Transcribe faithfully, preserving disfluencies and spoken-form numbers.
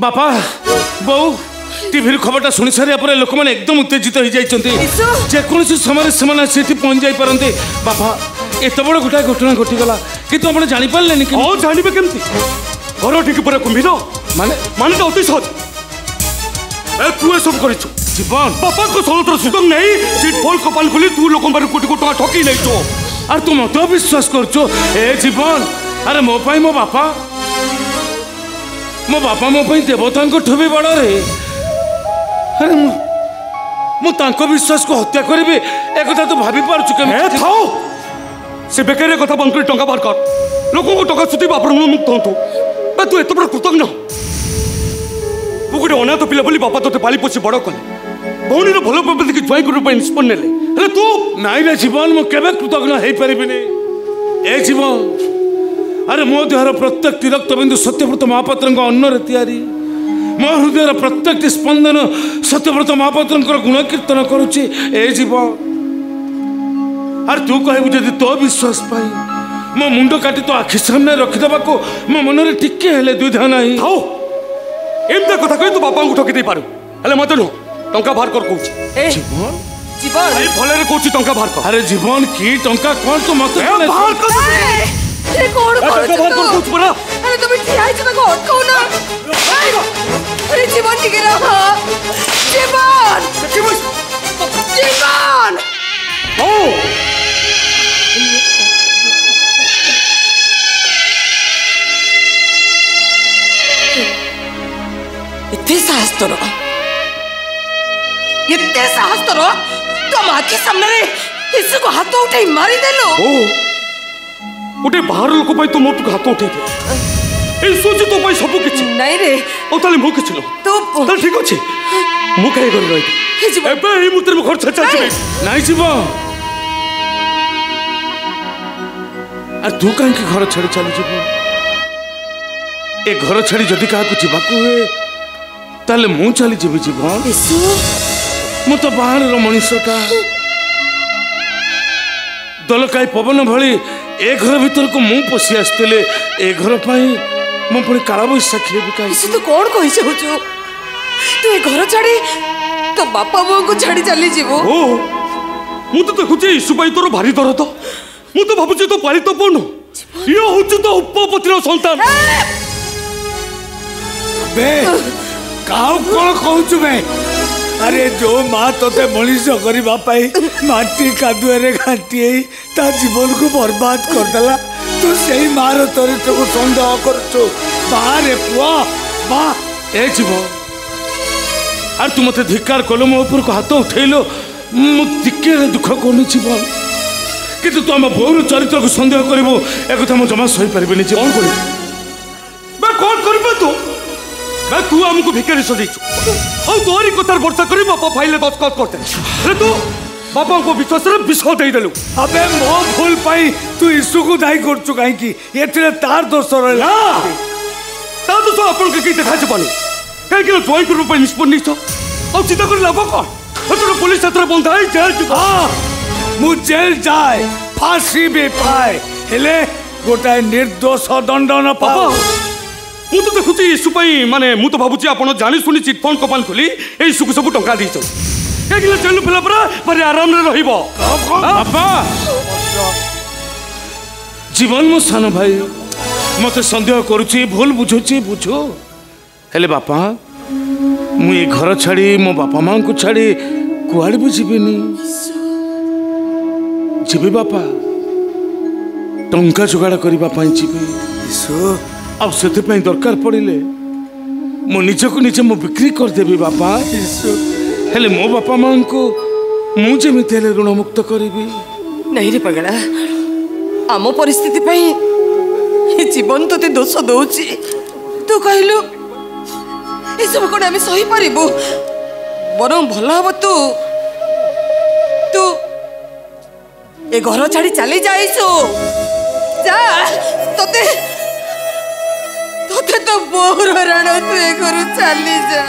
बापा बो टीवी खबरटा शुणी सारा लोक मैंने एकदम उत्तेजित हो जाकोसी समय से पहुंच जाई पारंते। बापा एत बड़ गोटाए घटना घटीगला कितु आप जापारे जानवे कमी घर ठीक पूरा कुंभी मान मान तो अति सहज ए तू ए सब कर जीवन बापा को सलतर सुदम नहीं चिट फोल कपाल खोली तू लोक कोटी कोटी टाँग ठकी नहीं अरे तुम मत विश्वास करो ए जीवन अरे मो पाई मो बापा मो बापा मो पाई देवता ठोबी बड़ रे अरे मुझे विश्वास को हत्या करी एक तो भाई पार्छ से बेकार कथा बंद कर टाँग बार कर लोक टाँग सुधी बापर मुक्त हूँ तू एत बड़ा कृतज्ञ तू गोटे अनाथ पिला बोली बापा तोते पाली पोसी बड़ कले भौणी भल प्रति देखिए ज्वाई करने निष्पन्न नेले अरे तू नाई रे जीवन मु केबे कृतज्ञ हो पारिबिनी ए जीवन अरे मो देहर प्रत्येक रक्तबिंदु सत्यव्रत महापात्र अन्नरे तैयारी मो हृदय प्रत्येक स्पंदन सत्यव्रत महापात्र गुण कीर्तन करुचे ए जीवन अरे तू कहबु जदि तो विश्वास पाई मो मुंड काटी तो आखि सामने रखिदेवा को मो मन में टिके हेले द्विधा नाही हाओ एमता कथा कह तू बापा को ठकी दे पारू हेले मत लो टंका बाहर कर कहूँ जीवन जीवन अरे भले रे कहूँ टंका बाहर कर अरे जीवन की टंका कौन तो मत बाहर कर अरे कौन बाहर कर कहूँ पूरा अरे तुम ठिया है तो कोट को ना अरे जीवन की गिरा हां जीवन जीवन जीवन ओ इतने साहस तो इतने साहस तो तुम आखि सामने इसको हाथ उठाई मारी दे लो ओ उठे बाहर लोक भाई तुम तो हाथ उठे ए सोच तो भाई सब किछ नहीं रे ओ ताले मु किछ लो तो तो ठीक अछि मु कहि गन रही हे जीव एबे ही मुतर में घर छचा छबे नहीं जीव अरे तू काहे के घर छड़ी चली जीव ए घर छड़ी जदी काहा को जीवा को है ताले मु चली जीव जीवन यीशु मु तो बाहर रो मनीषटा दलकाई पवन भली ए घर भीतर को मु पसी आस्तेले ए घर पाई मु पड़ी कालाबैशाखी बिकाई यीशु तो कोन कहि छौ तू तू ए घर छाड़ी तो बापा बो को छाड़ी चली जीवो ओ मु तो देखु जे यीशु भाई तोर भारी दरद मु तो भाबु जे तो पाली तो पन यो होछु तो उपपत्नी रो संतान बे काउ कोन कहउछु बे अरे जो माँ तोते मनीष करने माटी कादुए घाटी ता जीवन को बर्बाद करदेला तू से माँ चरित्र को सन्देह करू बारे पुआ माँ ए जीव अरे तू मत धिकार कल मो उपर को हाथ उठेल मुझे दुख कौन जीवन कि तू आम बोर चरित्र को सन्देह करू एक जमा सही पारे जीवन कौन कर तू मैं तू आमको भिकारी सजी और तोरी कथार वर्षा कर बापा फाइल दस्खत करते अरे तू बापा को विश्वास विष देदेलु अबे मो भूल पाई तू यीशु को दायी करू कहीं तार दोष रहा तार दोष आपन के देखा जावानी कहीं ज्वाइन करने निष्पन्न और चिंता कर लाभ कौन तो पुलिस हाथ बंधा है जेल मु जेल जाए फांसी भी पाए हेले गोटाए निर्दोष दंड न पाओ मु तो देखुची यीशु माने मु तो भाबुची आपन जानी सुनी चिटफंड कपाल खोली यीशु को सब टंका दी छौ एकले चलु फला पर पर आराम रे रहिबो बाबा जीवन मो सान भाई मते संदेह करूची भूल बुझुची बुझो हेले बापा मु ए घर छाड़ी मो बापा मां को छाड़ी कुआड़ भी जीबेनी जीबे बापा टंका जुगाड़ करबा पई जीबे यीशु अब से दरकार पड़े मो निज को निजे मो बिक्री करदेवी बापा हेले मो बापा माँ को मुझे मुझे ऋणमुक्त करी नहीं रे पगड़ा आम परिस्थिति जीवन तोते दोष दौची तू कहलु ये सब कौन आम सही पारू बर भल हम तू तू ए घर छाड़ी चली जाइसु जा तोते तो बहुत हराण तू एक घर चली जा